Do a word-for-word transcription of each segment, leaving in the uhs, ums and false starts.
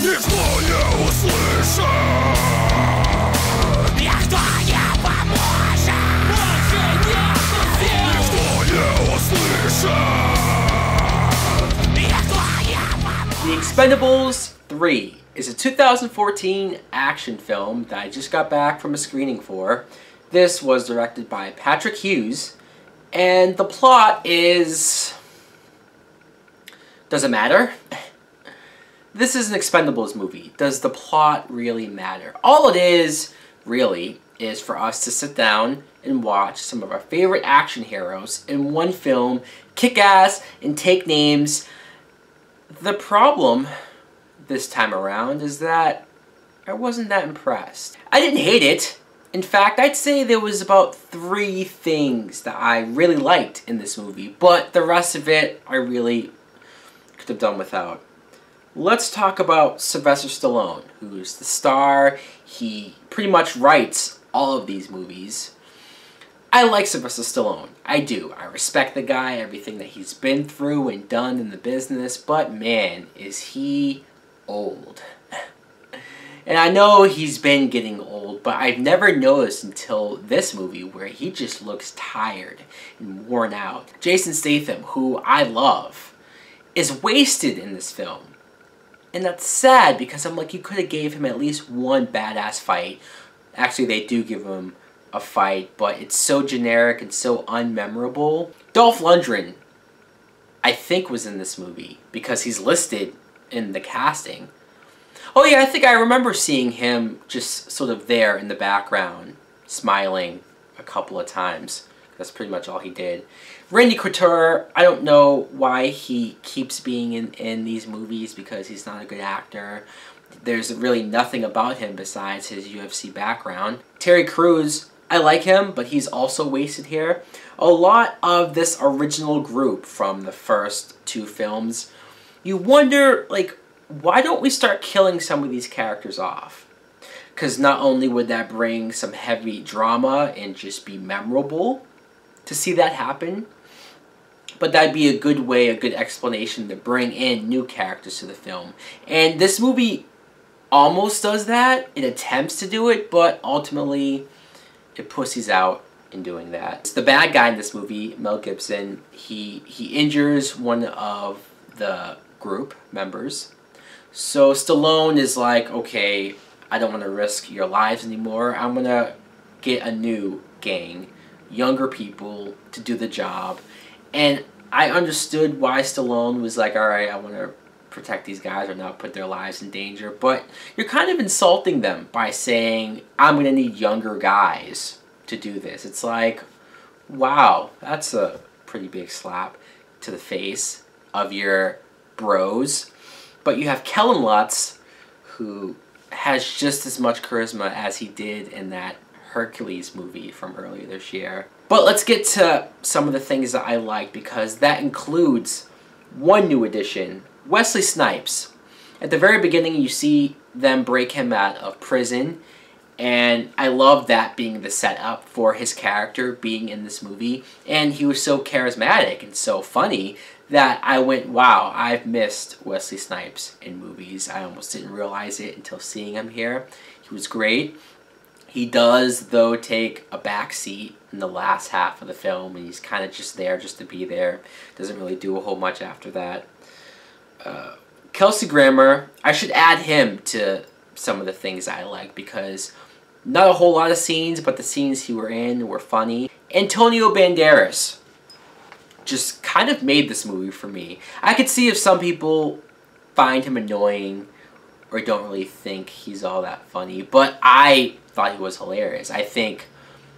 Не вполне услышать. Никто не поможет. Больше нет сил. Никто не услышит. Никто не поможет. The Expendables three is a two thousand fourteen action film that I just got back from a screening for. This was directed by Patrick Hughes, and the plot is... does it matter? This is an Expendables movie. Does the plot really matter? All it is, really, is for us to sit down and watch some of our favorite action heroes in one film, kick ass and take names. The problem this time around is that I wasn't that impressed. I didn't hate it. In fact, I'd say there was about three things that I really liked in this movie, but the rest of it I really could have done without. Let's talk about Sylvester Stallone, who's the star. He pretty much writes all of these movies. I like Sylvester Stallone. I do. I respect the guy, everything that he's been through and done in the business, but man, is he old. And I know he's been getting old, but I've never noticed until this movie where he just looks tired and worn out. Jason Statham, who I love, is wasted in this film. And that's sad because I'm like, you could have gave him at least one badass fight. Actually, they do give him a fight, but it's so generic and so unmemorable. Dolph Lundgren, I think, was in this movie because he's listed in the casting. Oh yeah, I think I remember seeing him just sort of there in the background, smiling a couple of times. That's pretty much all he did. Randy Couture, I don't know why he keeps being in, in these movies because he's not a good actor. There's really nothing about him besides his U F C background. Terry Crews, I like him, but he's also wasted here. A lot of this original group from the first two films, you wonder, like, why don't we start killing some of these characters off? Because not only would that bring some heavy drama and just be memorable to see that happen, but that'd be a good way, a good explanation to bring in new characters to the film. And this movie almost does that. It attempts to do it, but ultimately it pussies out in doing that. It's the bad guy in this movie, Mel Gibson. He, he injures one of the group members. So Stallone is like, okay, I don't want to risk your lives anymore. I'm going to get a new gang, younger people, to do the job. And I understood why Stallone was like, all right, I want to protect these guys or not put their lives in danger. But you're kind of insulting them by saying, I'm going to need younger guys to do this. It's like, wow, that's a pretty big slap to the face of your bros. But you have Kellan Lutz, who has just as much charisma as he did in that Hercules movie from earlier this year. But let's get to some of the things that I like, because that includes one new addition, Wesley Snipes. At the very beginning, you see them break him out of prison, and I love that being the setup for his character being in this movie. And he was so charismatic and so funny that I went, wow, I've missed Wesley Snipes in movies. I almost didn't realize it until seeing him here. He was great. He does, though, take a back seat in the last half of the film, and he's kind of just there just to be there. Doesn't really do a whole much after that. Uh, Kelsey Grammer, I should add him to some of the things I like, because not a whole lot of scenes, but the scenes he were in were funny. Antonio Banderas just kind of made this movie for me. I could see if some people find him annoying or don't really think he's all that funny, but I thought he was hilarious. I think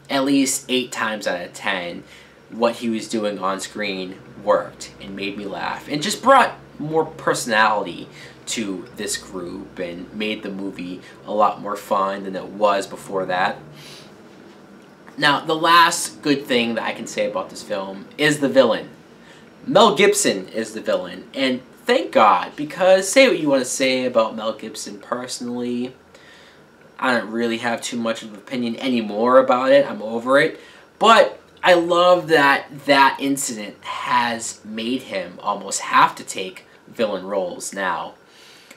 at least eight times out of ten, what he was doing on screen worked and made me laugh and just brought more personality to this group and made the movie a lot more fun than it was before that. Now, the last good thing that I can say about this film is the villain. Mel Gibson is the villain, and thank God, because say what you want to say about Mel Gibson personally, I don't really have too much of an opinion anymore about it. I'm over it. But I love that that incident has made him almost have to take villain roles now.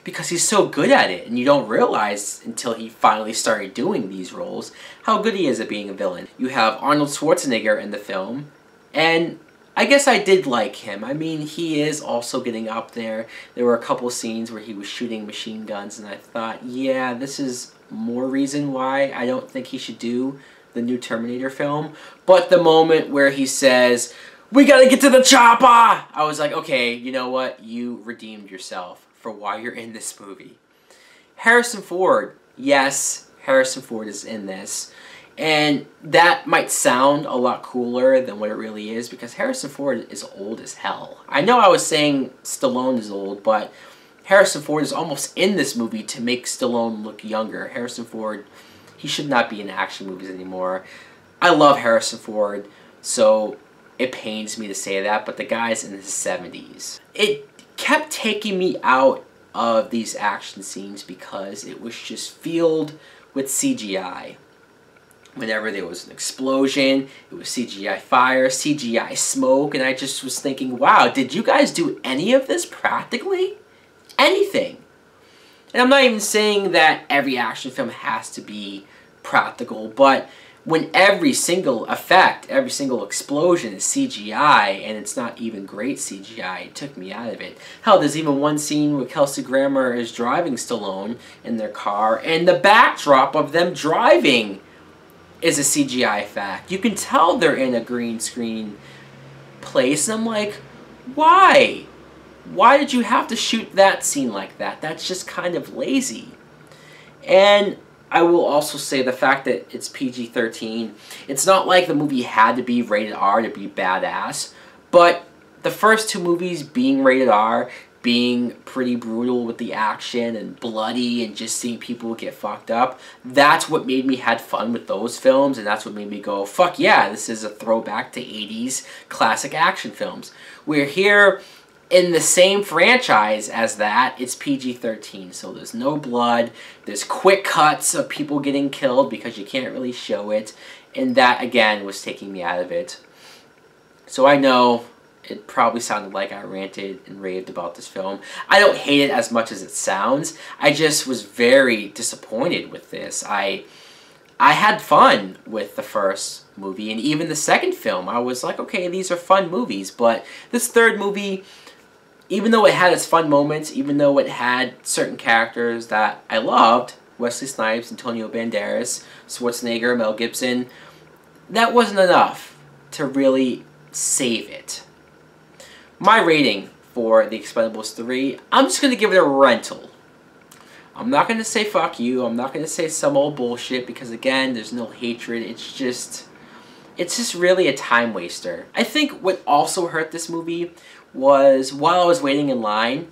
because he's so good at it, and you don't realize until he finally started doing these roles how good he is at being a villain. You have Arnold Schwarzenegger in the film, and I guess I did like him. I mean, he is also getting up there. There were a couple scenes where he was shooting machine guns, and I thought, yeah, this is more reason why I don't think he should do the new Terminator film. But the moment where he says, "We gotta get to the chopper!" I was like, okay, you know what? You redeemed yourself for why you're in this movie. Harrison Ford. Yes, Harrison Ford is in this. And that might sound a lot cooler than what it really is, because Harrison Ford is old as hell. I know I was saying Stallone is old, but Harrison Ford is almost in this movie to make Stallone look younger. Harrison Ford, he should not be in action movies anymore. I love Harrison Ford, so it pains me to say that, but the guy's in his seventies. It kept taking me out of these action scenes because it was just filled with C G I. Whenever there was an explosion, it was C G I fire, C G I smoke, and I just was thinking, wow, did you guys do any of this practically? Anything. And I'm not even saying that every action film has to be practical, but when every single effect, every single explosion is C G I, and it's not even great C G I, it took me out of it. Hell, there's even one scene where Kelsey Grammer is driving Stallone in their car, and the backdrop of them driving is a C G I effect. You can tell they're in a green screen place, and I'm like, why? Why did you have to shoot that scene like that? That's just kind of lazy. And I will also say the fact that it's P G thirteen, it's not like the movie had to be rated R to be badass, but the first two movies being rated R, being pretty brutal with the action and bloody and just seeing people get fucked up, that's what made me had fun with those films, and that's what made me go, fuck yeah, this is a throwback to eighties classic action films. We're here in the same franchise as that. It's P G thirteen, so there's no blood, there's quick cuts of people getting killed because you can't really show it, and that, again, was taking me out of it. So I know it probably sounded like I ranted and raved about this film. I don't hate it as much as it sounds. I just was very disappointed with this. I I had fun with the first movie, and even the second film. I was like, okay, these are fun movies, but this third movie, even though it had its fun moments, even though it had certain characters that I loved, Wesley Snipes, Antonio Banderas, Schwarzenegger, Mel Gibson, that wasn't enough to really save it. My rating for The Expendables three, I'm just going to give it a rental. I'm not going to say fuck you, I'm not going to say some old bullshit, because again, there's no hatred, it's just, it's just really a time waster. I think what also hurt this movie was, while I was waiting in line,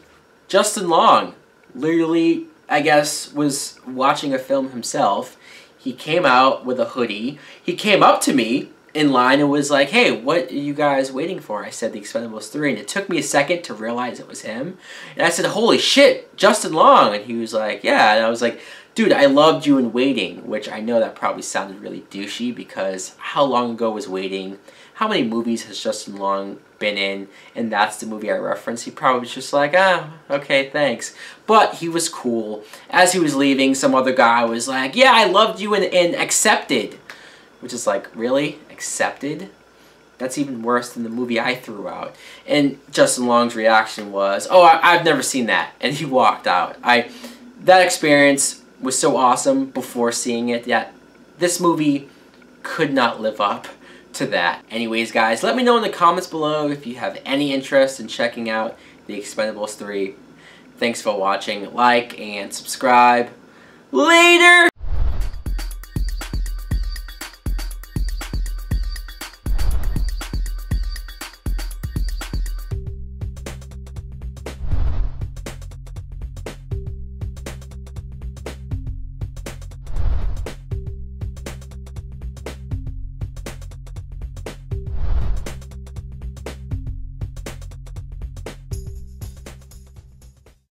Justin Long literally, I guess, was watching a film himself. He came out with a hoodie. He came up to me in line and was like, hey, what are you guys waiting for? I said, The Expendables three, and it took me a second to realize it was him. And I said, holy shit, Justin Long. And he was like, yeah. And I was like, dude, I loved you in Waiting, which I know that probably sounded really douchey, because how long ago was Waiting? How many movies has Justin Long been in? And that's the movie I referenced. He probably was just like, ah, okay, thanks. But he was cool. As he was leaving, some other guy was like, yeah, I loved you in, in Accepted. Which is like, really? Accepted? That's even worse than the movie I threw out. And Justin Long's reaction was, oh, I, I've never seen that. And he walked out. I, that experience was so awesome before seeing it, that this movie could not live up to that. Anyways, guys, let me know in the comments below if you have any interest in checking out The Expendables three. Thanks for watching. Like and subscribe. Later!